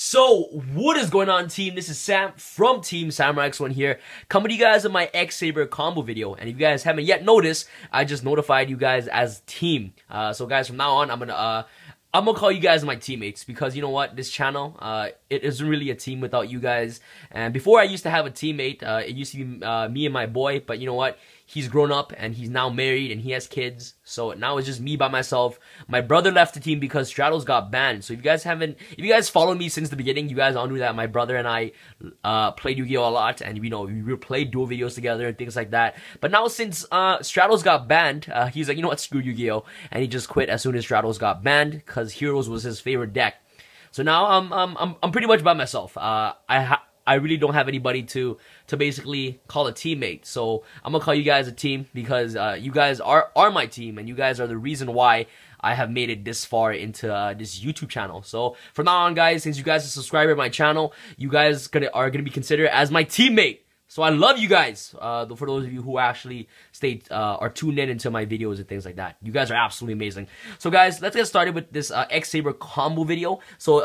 So, what is going on, team? This is Sam from Team Samurai X1 here, coming to you guys in my X-Saber combo video. And if you guys haven't yet noticed, I just notified you guys as team. So guys, from now on, I'm gonna call you guys my teammates, because you know what, this channel, it isn't really a team without you guys. And before I used to have a teammate, it used to be me and my boy, but you know what, he's grown up and he's now married and he has kids, so now it's just me by myself. My brother left the team because Straddles got banned, so if you guys follow me since the beginning, you guys all knew that my brother and I played Yu-Gi-Oh! A lot, and you know, we played dual videos together and things like that. But now since Straddles got banned, he's like, you know what, screw Yu-Gi-Oh! And he just quit as soon as Straddles got banned, cause Heroes was his favorite deck. So now I'm pretty much by myself. I really don't have anybody to basically call a teammate. So I'm gonna call you guys a team, because you guys are my team, and you guys are the reason why I have made it this far into this YouTube channel. So from now on, guys, since you guys are subscribers to my channel, you guys are gonna be considered as my teammate. So I love you guys, for those of you who actually are tuned in into my videos and things like that. You guys are absolutely amazing. So guys, let's get started with this X-Saber combo video. So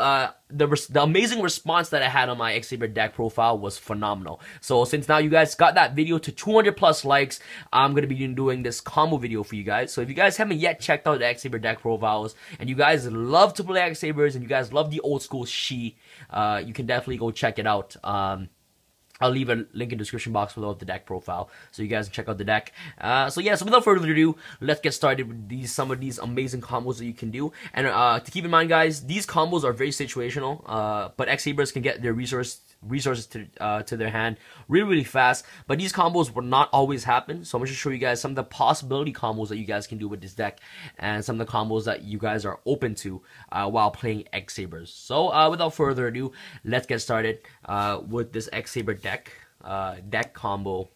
the amazing response that I had on my X-Saber deck profile was phenomenal. So since now you guys got that video to 200 plus likes, I'm going to be doing this combo video for you guys. So if you guys haven't yet checked out the X-Saber deck profiles, and you guys love to play X-Sabers, and you guys love the old school Shi, you can definitely go check it out. I'll leave a link in the description box below of the deck profile, so you guys can check out the deck. So yeah, so without further ado, let's get started with some of these amazing combos that you can do. And to keep in mind, guys, these combos are very situational, but X-Sabers can get their resources to their hand really, really fast. But these combos will not always happen, so I'm going to show you guys some of the possibility combos that you guys can do with this deck, and some of the combos that you guys are open to while playing X-Sabers. So without further ado, let's get started with this X-Saber deck combo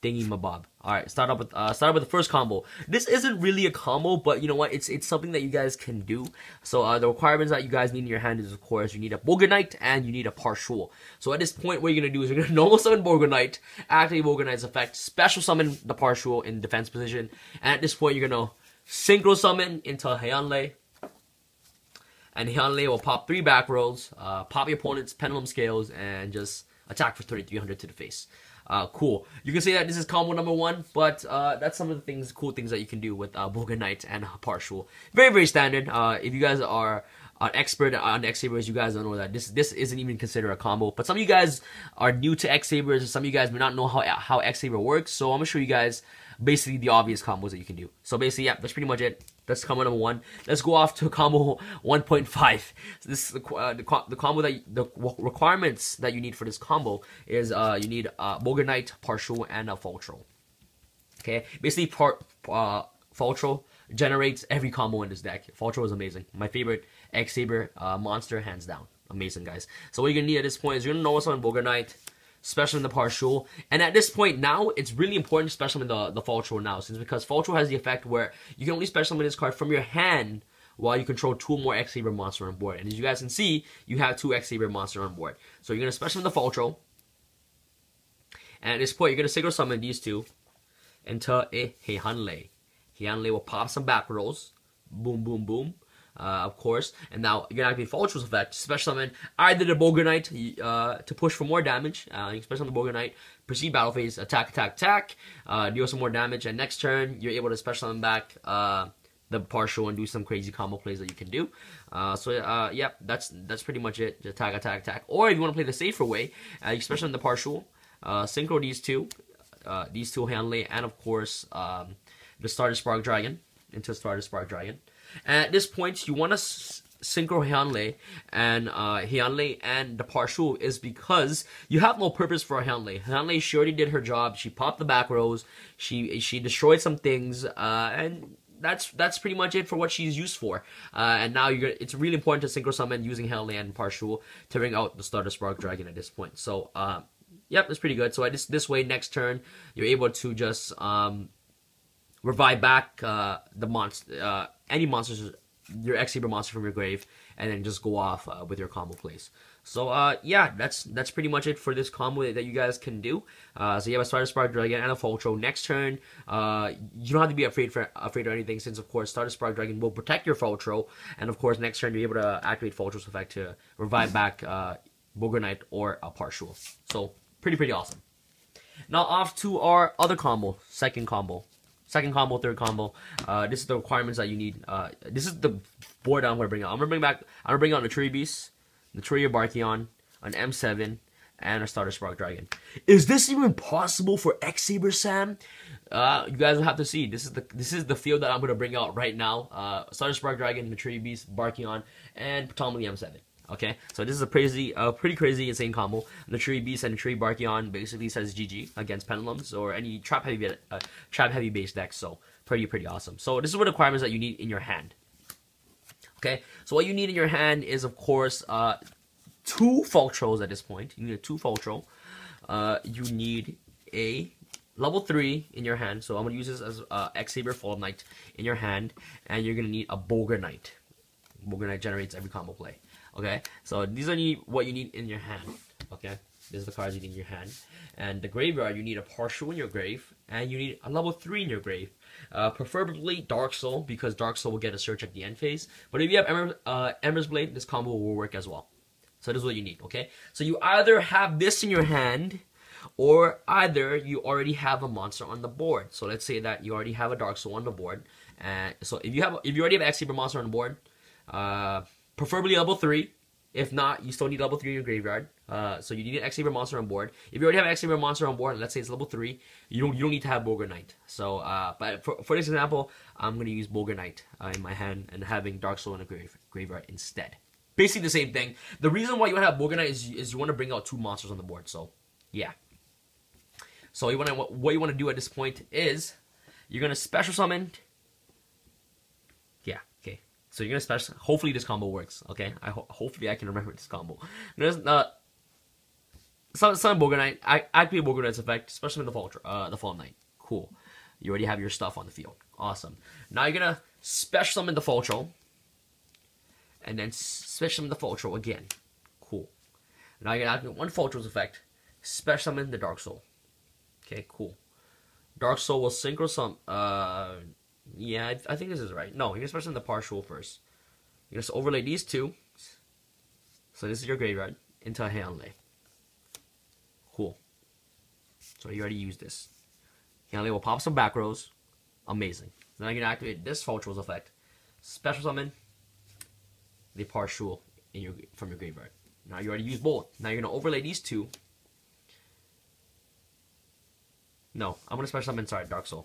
thingy mabob. All right, start with the first combo. This isn't really a combo, but you know what? It's something that you guys can do. So the requirements that you guys need in your hand is, of course, you need a Boganite and you need a Pashuul. So at this point, what you're gonna do is you're gonna normal summon Boganite, activate Boganite's effect, special summon the Pashuul in defense position, and at this point, you're gonna synchro summon into Hyunlei, and Hyunlei will pop 3 back rolls, pop your opponent's pendulum scales, and just attack for 3,300 to the face. Cool. You can say that this is combo number 1, but that's some of the things, cool things that you can do with Boganite and Pashuul. Very, very standard. If you guys are an expert on X-Sabers, you guys don't know that this isn't even considered a combo. But some of you guys are new to X-Sabers, and some of you guys may not know how X-Saber works. So I'm gonna show you guys basically the obvious combos that you can do. So basically, yeah, that's pretty much it. That's combo number 1. Let's go off to combo 1.5. So this is the requirements that you need for this combo is you need Boganite, Pashuul, and a Faltrow. Okay, basically, Faltrow generates every combo in this deck. Faltrow is amazing. My favorite X-Saber monster, hands down. Amazing, guys. So what you're gonna need at this point is you're gonna know what's on Boganite, special in the Pashuul, and at this point now, it's really important to special summon the Faltrow now, because Faltrow has the effect where you can only special summon this card from your hand while you control 2 or more X-Saber monster on board. And as you guys can see, you have 2 X-Saber monster on board. So you're gonna special summon the Faltrow, and at this point, you're gonna synchro summon these 2 into a Hyunlei. Hyunlei will pop some back rolls, boom, boom, boom. Of course, and now you're gonna activate Faltrow's effect, special summon either the Boganite to push for more damage. You can special summon the Boganite, proceed battle phase, attack, attack, attack, deal some more damage, and next turn you're able to special summon back the Pashuul and do some crazy combo plays that you can do. Yep, that's pretty much it. Just attack, attack, attack. Or if you want to play the safer way, you can special summon the Pashuul, synchro these two Hyunlei, and of course the Stardust Spark Dragon into Stardust Spark Dragon. And at this point, you want to synchro Hyunlei and the Pashuul, is because you have no purpose for Hyunlei. Hyunlei, she already did her job. She popped the back rows. She destroyed some things, and that's pretty much it for what she's used for. And now it's really important to synchro summon using Hyunlei and Pashuul to bring out the Stardust Spark Dragon at this point. So, yep, that's pretty good. So this way, next turn, you're able to just revive back any monsters, your X-Saber monster from your grave, and then just go off with your combo plays. So yeah, that's pretty much it for this combo that you guys can do. So you have a Stardust Spark Dragon and a Faltrow. Next turn, you don't have to be afraid or anything, since of course Stardust Spark Dragon will protect your Faltrow, and of course next turn you're able to activate Faltrow's effect to revive back Bulger Knight or a Pashuul. So pretty awesome. Now off to our other combo, third combo. This is the requirements that you need. This is the board I'm gonna bring out. I'm gonna bring out Naturia Beast, Naturia Barkion, an M7, and a Stardust Spark Dragon. Is this even possible for X-Saber, Sam? You guys will have to see. This is the field that I'm gonna bring out right now. Stardust Spark Dragon, Naturia Beast, Barkion, and predominantly M7. Okay, so this is a pretty crazy, insane combo. Naturia Beast and Naturia Barkion basically says GG against Pendulums or any trap heavy based deck. So pretty awesome. So this is what requirements that you need in your hand. Okay, so what you need in your hand is of course two Faltrows at this point. You need two Faltrow. You need a level 3 in your hand. So I'm gonna use this as X-Saber Fulhelm Knight in your hand, and you're gonna need a Boganite. Knight. Boganite Knight generates every combo play. Okay, so these are what you need in your hand. Okay, this is the cards you need in your hand. And the graveyard, you need a Pashuul in your grave, and you need a level 3 in your grave. Preferably Darksoul, because Darksoul will get a search at the end phase. But if you have Ember's Blade, this combo will work as well. So this is what you need, okay? So you either have this in your hand, or either you already have a monster on the board. So let's say that you already have a Darksoul on the board. And so if you already have an X-Saber monster on the board, preferably level 3. If not, you still need level 3 in your graveyard. So you need an X-Saber monster on board. If you already have an X-Saber monster on board, let's say it's level 3, you don't need to have Bulger Knight. So, but for this example, I'm going to use Bulger Knight in my hand and having Darksoul in the graveyard instead. Basically the same thing. The reason why you want to have Bulger Knight is you want to bring out two monsters on the board. So, yeah. So what you want to do at this point is you're going to special summon... So you're gonna special. Hopefully this combo works. Okay, hopefully I can remember this combo. There's summon Boganite. I activate Boganite's effect, especially with the Fulhelm Knight. Cool. You already have your stuff on the field. Awesome. Now you're gonna special summon the Faltrow, and then special summon the Faltrow again. Cool. Now you're gonna activate one Faltrow's effect, special summon the Darksoul. Okay, cool. Darksoul will synchro summon. Yeah, I think this is right. No, you're going to the Pashuul first. You're going to overlay these two. So this is your graveyard into a Hyunlei. Cool. So you already used this. Hyunlei will pop some back rows. Amazing. Now you're going to activate this Faltrow's effect. Special summon the Pashuul from your graveyard. Now you already used both. Now you're going to overlay these two. No, I'm going to special summon, sorry, Darksoul.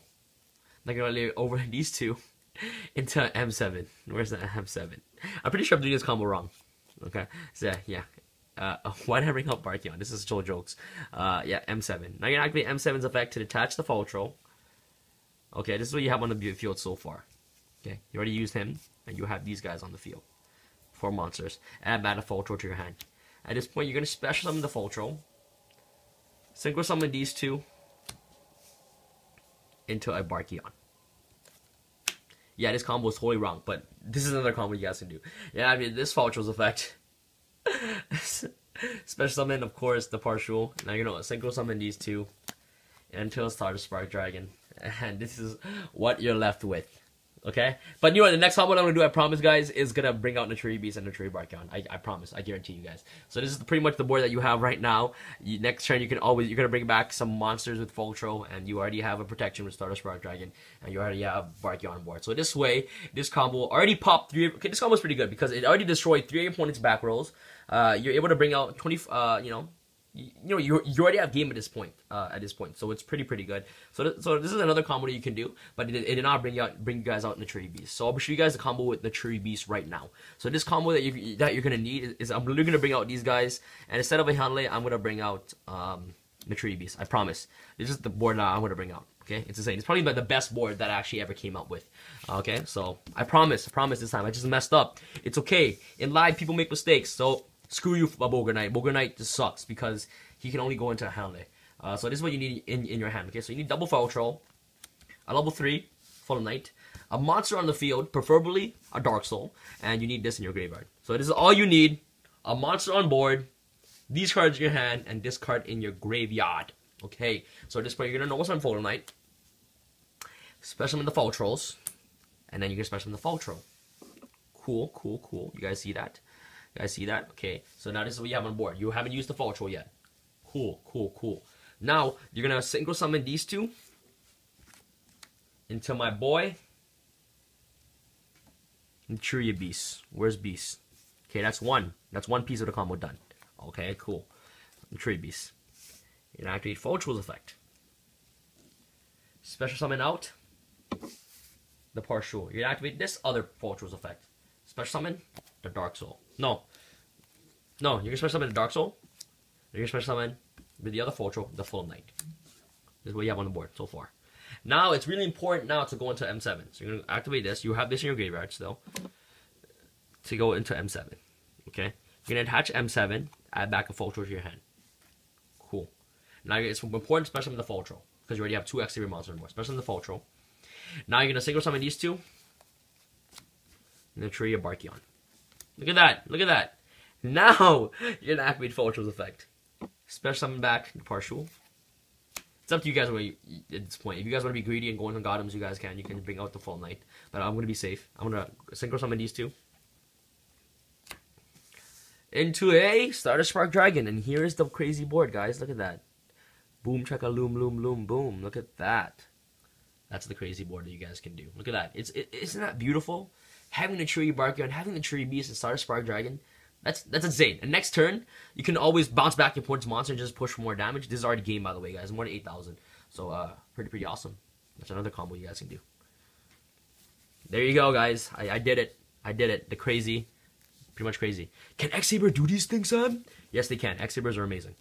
I'm gonna lay over these two into M7. Where's the M7? I'm pretty sure I'm doing this combo wrong. Okay, so yeah. Why did I bring up Barkion? This is total jokes. Yeah, M7. Now you're gonna activate M7's effect to detach the Faltrow. Okay, this is what you have on the field so far. Okay, you already used him, and you have these guys on the field. 4 monsters. And add a Faltrow to your hand. At this point, you're gonna special summon the Faltrow. Synchro summon these two into a Barkion. Yeah, this combo is totally wrong, but this is another combo you guys can do. Yeah, I mean, this Faltrow's effect. Special summon, of course, the Pashuul. Now you're gonna synchro summon these two until Stardust Spark Dragon. And this is what you're left with. Okay? But you know what, the next combo I'm gonna do, I promise guys, is gonna bring out Naturia Beast and Naturia Barkion. I promise, I guarantee you guys. So this is pretty much the board that you have right now. Next turn you're gonna bring back some monsters with Faltrow, and you already have a protection with Stardust Spark Dragon, and you already have Barkion on board. So this way, this combo already popped three. Okay, this combo is pretty good because it already destroyed 3 opponents' back rolls. You're able to bring out 20. You already have game at this point, so it's pretty good. So this is another combo that you can do, but it did not bring you guys out Naturia Beast. So I'll show you guys the combo with Naturia Beast right now. So this combo that you're gonna need is I'm literally gonna bring out these guys, and instead of a Hyunlei, I'm gonna bring out Naturia Beast. I promise. This is the board that I'm gonna bring out. Okay, it's insane. It's probably the best board that I actually ever came up with. Okay, so I promise this time. I just messed up. It's okay. In live, people make mistakes. So. Screw you, Bulger Knight. Bulger Knight just sucks because he can only go into a Hyunlei. So this is what you need in your hand. Okay, so you need double Faltrow, a level 3 Fulhelm Knight, a monster on the field, preferably a Darksoul, and you need this in your graveyard. So this is all you need, a monster on board, these cards in your hand, and this card in your graveyard. Okay, so at this point you're going to know what's on Folder Knight. Special in the Faltrows, and then you can special in the Faltrow. Cool, cool, cool. You guys see that? You guys see that? Okay, so now this is what you have on board. You haven't used the Faltrow yet. Cool, cool, cool. Now, you're going to synchro summon these two into my boy, Naturia Beast. Where's Beast? Okay, that's one. That's one piece of the combo done. Okay, cool. Naturia Beast. You're going to activate Faltrow's effect. Special summon out the Pashuul. You're going to activate this other Faltrow's effect. Special summon the Darksoul. No, you're going to special summon the Darksoul. You're going to special summon with the other Faltrow, the Fulhelm Knight. This is what you have on the board so far. Now, it's really important now to go into M7. So you're going to activate this. You have this in your graveyard still. To go into M7. Okay? You're going to attach M7, add back a Faltrow to your hand. Cool. Now, it's important to special summon the Faltrow, because you already have two X-Saber monsters on board. Special summon the Faltrow. Now you're going to single summon these two. Naturia Barkion. Look at that. Look at that. Now you're going to activate Faltrow's effect. Special summon back the Pashuul. It's up to you guys at this point. If you guys want to be greedy and go into Gottoms, you guys can. You can bring out the Fulhelm Knight. But I'm going to be safe. I'm going to synchro summon these two into a Stardust Spark Dragon. And here is the crazy board, guys. Look at that. Boom, chaka, loom, loom, loom, boom. Look at that. That's the crazy board that you guys can do. Look at that. Isn't that beautiful? Having the Naturia Barkion, having the Naturia Beast and Stardust Spark Dragon. That's insane. And next turn, you can always bounce back your opponent's monster and just push for more damage. This is already game, by the way, guys. More than 8,000. So, pretty awesome. That's another combo you guys can do. There you go, guys. I did it. I did it. The crazy. Pretty much crazy. Can X-Saber do these things, Sam? Yes, they can. X-Sabers are amazing.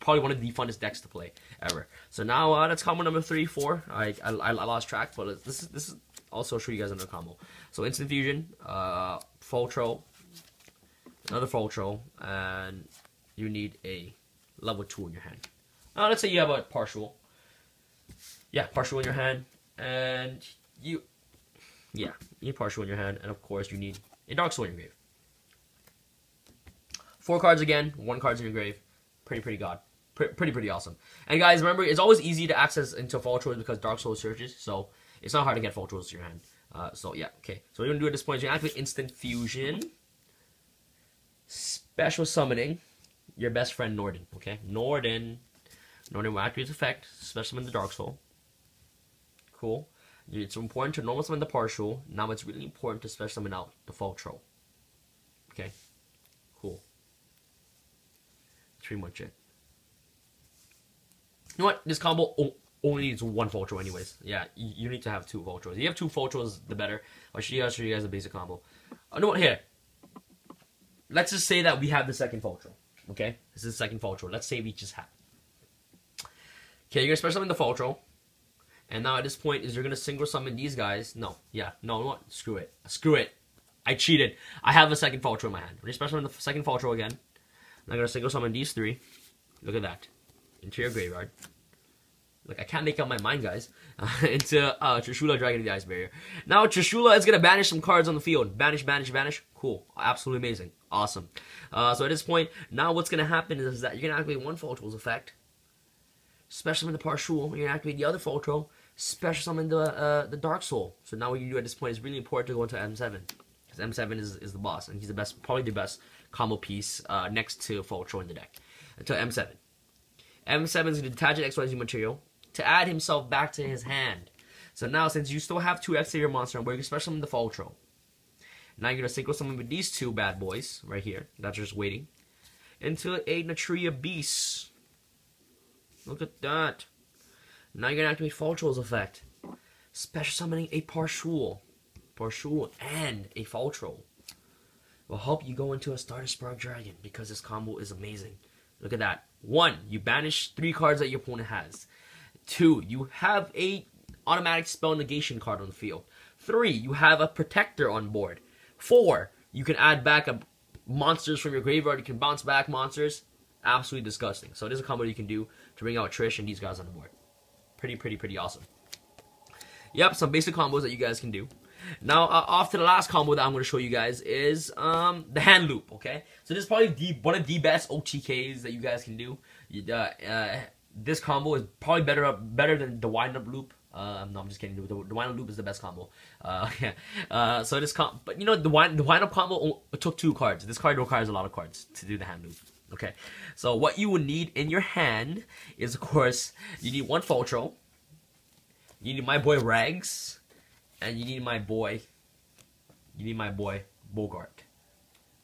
Probably one of the funnest decks to play ever. So now, that's combo number 3, 4. I lost track, but this is also show you guys another combo. So Instant Fusion, Faltrow, another Faltrow, and you need a level 2 in your hand. Now let's say you have a Pashuul. Yeah, Pashuul in your hand, and you need Pashuul in your hand, and of course you need a Darksoul in your grave. 4 cards again, 1 card's in your grave. Pretty awesome. And guys, remember, it's always easy to access into Faltrow because Darksoul searches, so it's not hard to get Faltrows to your hand. So yeah, okay. So what you're gonna do at this point is you activate Instant Fusion. Special summoning your best friend Norden, okay? Norden will activate its effect, special summon the Darksoul. Cool. It's important to normal summon the Pashuul. Now it's really important to special summon out the Faltrow. Okay? Cool. That's pretty much it. You know what? This combo only needs 1 Faltrow anyways. Yeah, you need to have 2 Faltrows. If you have 2 Faltrows, the better. I'll show you guys the basic combo. You know what? Here. Let's just say that we have the second Faltrow. Okay? This is the second Faltrow. Let's say we just have it. Okay, you're going to special summon the Faltrow. And now at this point, you're going to single summon these guys. Screw it. Screw it. I cheated. I have a second Faltrow in my hand. We're going to special summon the second Faltrow again. And I'm going to single summon these 3. Look at that. Into your graveyard. Look, I can't make up my mind, guys. Into Trishula Dragon of the Ice Barrier. Now Trishula is going to banish some cards on the field. Banish, banish, banish. Cool. Absolutely amazing. Awesome. So at this point, now what's going to happen is that you're going to activate one Faltrow's effect. Special summon the Pashuul. You're going to activate the other Faltrow. Special summon the Darksoul. So now what you do at this point is really important to go into M7. Because M7 is the boss. And he's the best, probably the best combo piece next to Faltrow in the deck. Until M7. M7 is going to detach an XYZ material to add himself back to his hand. So now, since you still have 2 X-Saber monsters on board, you can special summon the Faltrow. Now you're going to synchro summon with these 2 bad boys right here. That's just waiting. Into a Naturia Beast. Look at that. Now you're going to activate Faltrow's effect. Special summoning a Pashuul. Pashuul and a Faltrow will help you go into a Stardust Spark Dragon because this combo is amazing. Look at that. 1, you banish 3 cards that your opponent has. 2, you have a automatic spell negation card on the field. 3, you have a protector on board. 4, you can add back monsters from your graveyard. You can bounce back monsters. Absolutely disgusting. So this is a combo you can do to bring out Trish and these guys on the board. Pretty awesome. Yep, some basic combos that you guys can do. Now, off to the last combo that I'm going to show you guys is the hand loop, okay? So this is probably one of the best OTKs that you guys can do. This combo is probably better than the wind-up loop. No, I'm just kidding. The wind-up loop is the best combo. Yeah. So this combo, but you know, the wind-up combo took 2 cards. This card requires a lot of cards to do the hand loop, okay? So what you would need in your hand is, of course, you need 1 Faltrow. You need my boy Rags. And you need my boy, Bogart.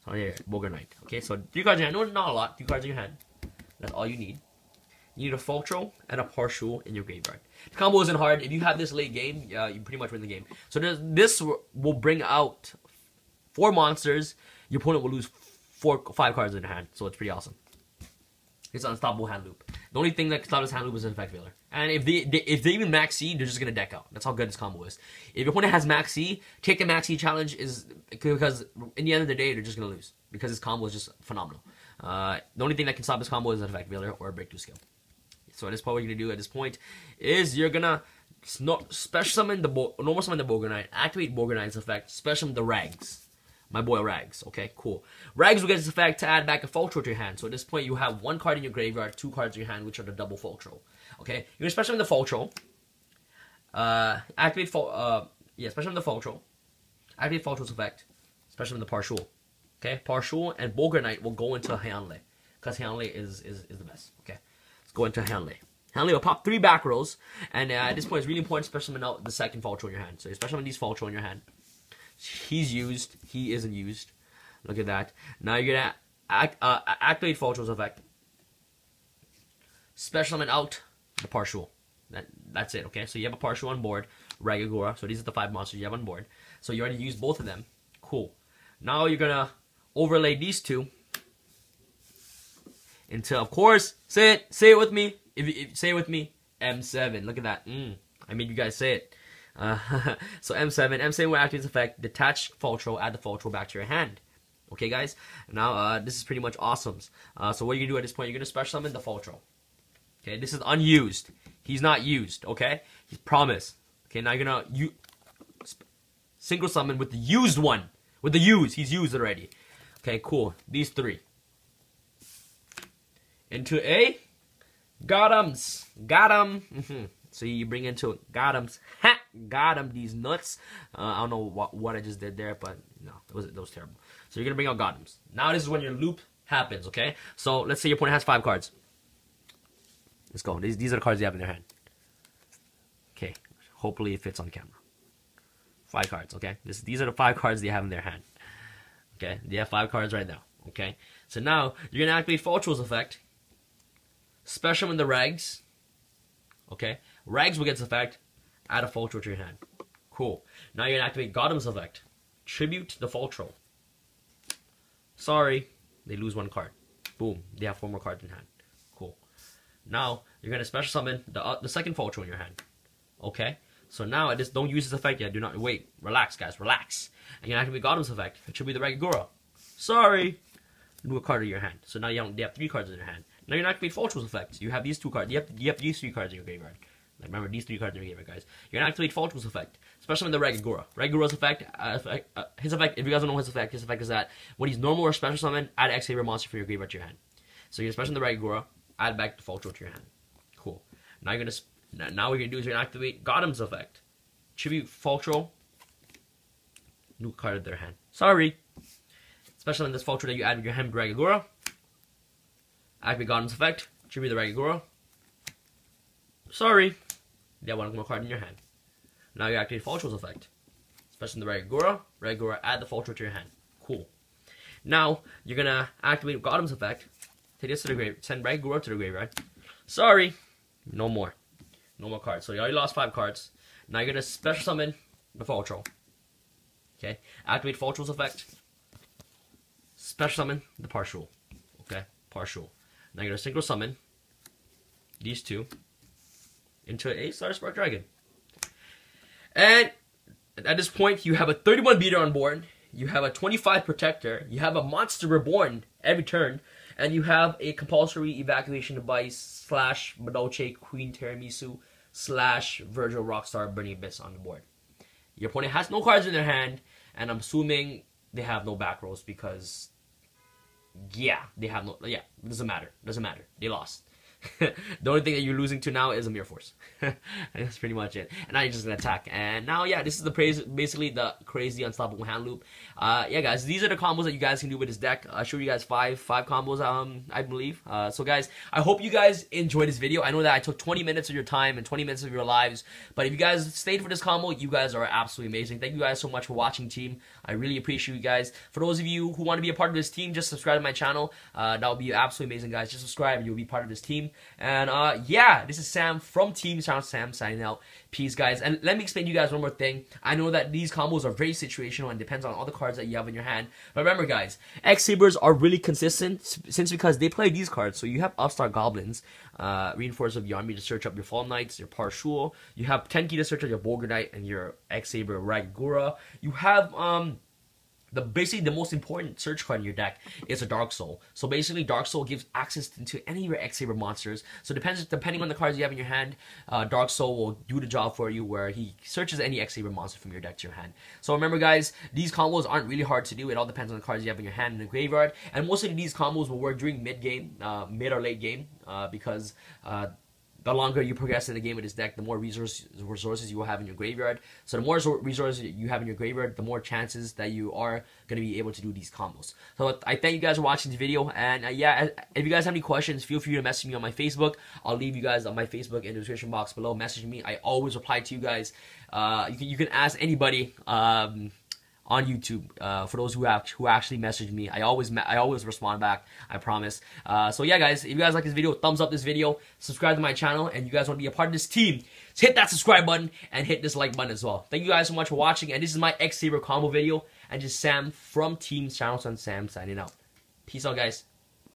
So here, Bulger Knight. Okay, so 3 cards in your hand. No, not a lot. 3 cards in your hand. That's all you need. You need a Faltrow and a Pashuul in your graveyard. The combo isn't hard. If you have this late game, you pretty much win the game. So this will bring out 4 monsters. Your opponent will lose 5 cards in their hand. So it's pretty awesome. It's an unstoppable hand loop. The only thing that can stop this hand loop is an Effect Veiler. And if they even Max C, they're just gonna deck out. That's how good this combo is. If your opponent has Max C, take the Max C challenge because in the end of the day they're just gonna lose because this combo is just phenomenal. The only thing that can stop this combo is an Effect Veiler or a Breakthrough Skill. So at this point, what you're gonna do at this point is you're gonna special summon the normal summon the Boganite, activate Boganite's effect, special summon the Rags. My boy Rags, okay, cool. Rags will get this effect to add back a Faltrow to your hand. So at this point, you have 1 card in your graveyard, 2 cards in your hand, which are the double Faltrow. Okay, you're gonna special summon the Faltrow. Special summon the Faltrow. Activate Faltrow's effect. Special summon the Pashuul. Okay, Pashuul and Bulger Knight will go into Hyunlei, because Hyunlei is the best. Okay, let's go into Hyunlei. Hyunlei will pop 3 back rows, and at this point, it's really important to special summon out the 2nd Faltrow in your hand. So you special summon these Faltrow in your hand. He's used. He isn't used. Look at that. Now you're gonna activate Faltrow's effect. Special summon out the Pashuul. That's it. Okay. So you have a Pashuul on board, Ragigura. So these are the 5 monsters you have on board. So you already used both of them. Cool. Now you're gonna overlay these 2 into, of course, say it with me. If say it with me, M7. Look at that. I made you guys say it. So M7 will activate its effect, detach Faltrow, add the Faltrow back to your hand. Okay, guys? Now, this is pretty much awesome. So what you're going to do at this point, you're going to special summon the Faltrow. Okay, this is unused. He's not used, okay? He's promised. Okay, now you're going to single summon with the used one. With the used, he's used already. Okay, cool. These 3. Into a Gottoms. Got him. So you bring into it. Gottoms. Ha! Got him, these nuts. I don't know what I just did there, but no, that was terrible. So you're gonna bring out Gottoms. Now this is when your loop happens, okay? So let's say your opponent has 5 cards. Let's go. These are the cards you have in their hand. Okay. Hopefully it fits on camera. 5 cards, okay? These are the 5 cards they have in their hand. Okay, they have 5 cards right now. Okay. So now you're gonna activate Faltrow's effect. Special summon the Rags. Okay. Rags will get this effect. Add a Faltrow to your hand. Cool. Now you're going to activate Gottoms effect. Tribute the Faltrow. Sorry. They lose 1 card. Boom. They have 4 more cards in hand. Cool. Now you're going to special summon the 2nd Faltrow in your hand. Okay. So now don't use this effect yet. Do not wait. Relax, guys. Relax. And you're going to activate Gottoms effect. Tribute the Ragigura. Sorry. Move a card in your hand. So now they have 3 cards in their hand. Now you're going to activate Faltrow's effect. You have these 2 cards. You have these 3 cards in your graveyard. Remember, these 3 cards are your favorite, guys. You're gonna activate Faltrow's effect, especially the Ragigura. Ragigura's effect, his effect, if you guys don't know his effect is that when he's normal or special summon, add X-Saber monster for your graveyard to your hand. So you're special the Ragigura, add back the Faltrow to your hand. Cool. Now you're gonna, now what you're gonna do is you're gonna activate Gottoms effect. Tribute Faltrow, new card in their hand. Sorry. Special in this Faltrow that you add with your hand, Ragigura. Activate Gottoms effect, tribute the Ragigura. Sorry. They have 1 more card in your hand. Now you activate Faltrow's effect. Especially the Ragigura. Ragigura, add the Faltrow to your hand. Cool. Now, you're going to activate Gottoms effect. Take this to the graveyard. Send Ragigura to the graveyard. Sorry. No more. No more cards. So you already lost 5 cards. Now you're going to special summon the Faltrow. Okay. Activate Faltrow's effect. Special summon the Pashuul. Okay. Pashuul. Now you're going to synchro summon these 2. Into a Stardust Spark Dragon. And at this point, you have a 31 beater on board. You have a 25 protector. You have a Monster Reborn every turn. And you have a Compulsory Evacuation Device / Madolce Queen Tiramisu slash Virgil Rockstar Burning Abyss on the board. Your opponent has no cards in their hand, and I'm assuming they have no back rows because, yeah, they have no, yeah, doesn't matter, they lost. The only thing that you're losing to now is a Mirror Force. And that's pretty much it. And now you're just gonna attack. And now, yeah, this is the basically the crazy unstoppable hand loop. Yeah, guys, these are the combos that you guys can do with this deck. I showed you guys five combos, I believe. So, guys, I hope you guys enjoyed this video. I know that I took 20 minutes of your time and 20 minutes of your lives, but if you guys stayed for this combo, you guys are absolutely amazing. Thank you guys so much for watching, team. I really appreciate you guys. For those of you who want to be a part of this team, just subscribe to my channel. That would be absolutely amazing, guys. Just subscribe, you'll be part of this team. And yeah, this is Sam from Team Sound Sam signing out. Peace, guys. And let me explain to you guys one more thing. I know that these combos are very situational and depends on all the cards that you have in your hand. But remember, guys, X-Sabers are really consistent since because they play these cards. So you have Upstart Goblins, Reinforcement of the Army to search up your Fulhelm Knights, your Pashuul. You have Tenki to search up your Bulger Knight and your X-Saber Ragigura. You have basically the most important search card in your deck is a Darksoul. So basically, Darksoul gives access to any of your X-Saber monsters. So depending on the cards you have in your hand, Darksoul will do the job for you where he searches any X-Saber monster from your deck to your hand. So remember, guys, these combos aren't really hard to do. It all depends on the cards you have in your hand in the graveyard. And most of these combos will work during mid-game, mid or late game, because the longer you progress in the game with this deck, the more resources you will have in your graveyard. So the more resources you have in your graveyard, the more chances that you are going to be able to do these combos. So I thank you guys for watching this video. And yeah, if you guys have any questions, feel free to message me on my Facebook. I'll leave you guys on my Facebook in the description box below. Message me. I always reply to you guys. You can ask anybody on YouTube. For those who actually message me, I always respond back, I promise. So yeah, guys, if you guys like this video, thumbs up this video, subscribe to my channel, and you guys want to be a part of this team, so hit that subscribe button and hit this like button as well. Thank you guys so much for watching, and this is my X-Saber combo video, and just Sam from Team Channel Sun Sam signing out. Peace out, guys.